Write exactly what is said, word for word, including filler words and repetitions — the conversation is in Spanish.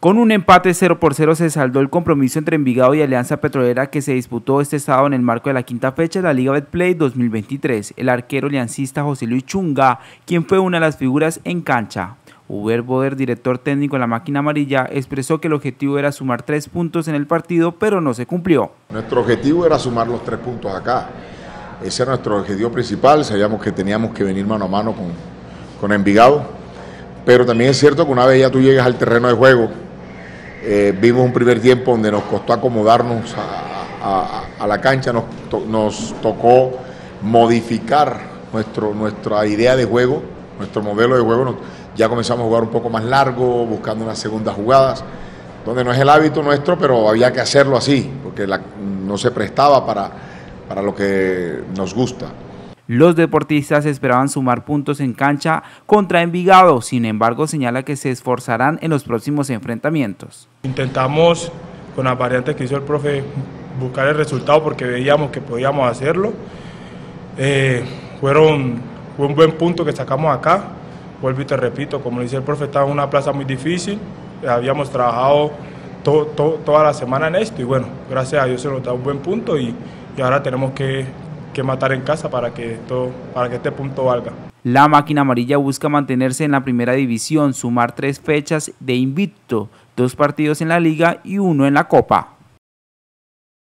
Con un empate cero por cero se saldó el compromiso entre Envigado y Alianza Petrolera que se disputó este sábado en el marco de la quinta fecha de la Liga Betplay dos mil veintitrés. El arquero aliancista José Luis Chunga, quien fue una de las figuras en cancha. Uber Boder, director técnico de La Máquina Amarilla, expresó que el objetivo era sumar tres puntos en el partido, pero no se cumplió. Nuestro objetivo era sumar los tres puntos acá. Ese era nuestro objetivo principal. Sabíamos que teníamos que venir mano a mano con, con Envigado, pero también es cierto que una vez ya tú llegas al terreno de juego, Eh, vimos un primer tiempo donde nos costó acomodarnos a, a, a la cancha, nos, to, nos tocó modificar nuestro, nuestra idea de juego, nuestro modelo de juego. Nos, ya comenzamos a jugar un poco más largo, buscando unas segundas jugadas, donde no es el hábito nuestro, pero había que hacerlo así, porque la, no se prestaba para, para lo que nos gusta. Los deportistas esperaban sumar puntos en cancha contra Envigado, sin embargo señala que se esforzarán en los próximos enfrentamientos. Intentamos con las variantes que hizo el profe buscar el resultado porque veíamos que podíamos hacerlo. Eh, fueron, fue un buen punto que sacamos acá. Vuelvo y te repito, como dice el profe, estaba en una plaza muy difícil, habíamos trabajado to, to, toda la semana en esto y bueno, gracias a Dios se nos da un buen punto y, y ahora tenemos que... que matar en casa para que, esto, para que este punto valga. La Máquina Amarilla busca mantenerse en la primera división, sumar tres fechas de invicto, dos partidos en la liga y uno en la copa.